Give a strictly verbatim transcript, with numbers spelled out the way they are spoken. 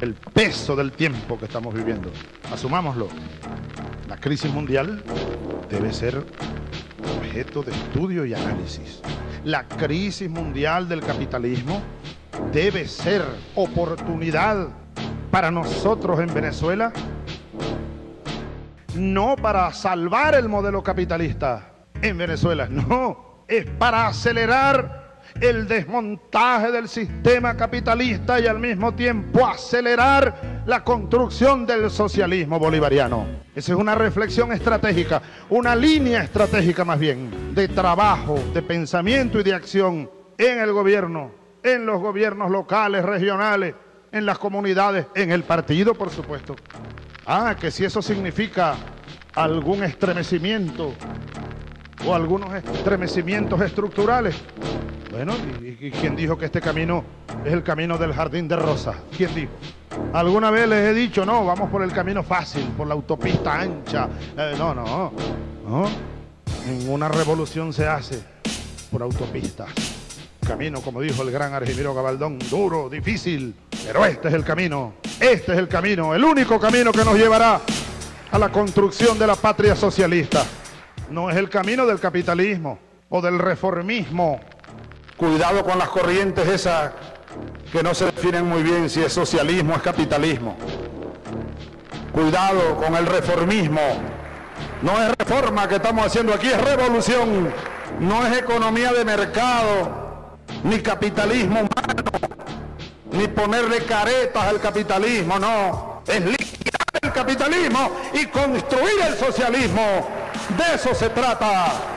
el peso del tiempo que estamos viviendo. Asumámoslo. La crisis mundial debe ser objeto de estudio y análisis. La crisis mundial del capitalismo debe ser oportunidad para nosotros en Venezuela, no para salvar el modelo capitalista en Venezuela, no, es para acelerar el desmontaje del sistema capitalista y al mismo tiempo acelerar la construcción del socialismo bolivariano. Esa es una reflexión estratégica, una línea estratégica más bien, de trabajo, de pensamiento y de acción en el gobierno, en los gobiernos locales, regionales, en las comunidades, en el partido, por supuesto. Ah, que si eso significa algún estremecimiento o algunos estremecimientos estructurales. Bueno, ¿y, y quién dijo que este camino es el camino del jardín de rosas? ¿Quién dijo? Alguna vez les he dicho, no, vamos por el camino fácil, por la autopista ancha. Eh, no, no, no. Ninguna revolución se hace por autopistas. Camino, como dijo el gran Argimiro Gabaldón, duro, difícil, pero este es el camino. Este es el camino, el único camino que nos llevará a la construcción de la patria socialista. No es el camino del capitalismo o del reformismo. Cuidado con las corrientes esas que no se definen muy bien si es socialismo o es capitalismo. Cuidado con el reformismo. No es reforma que estamos haciendo aquí, es revolución. No es economía de mercado, ni capitalismo humano, ni ponerle caretas al capitalismo, no. Es liquidar el capitalismo y construir el socialismo. De eso se trata.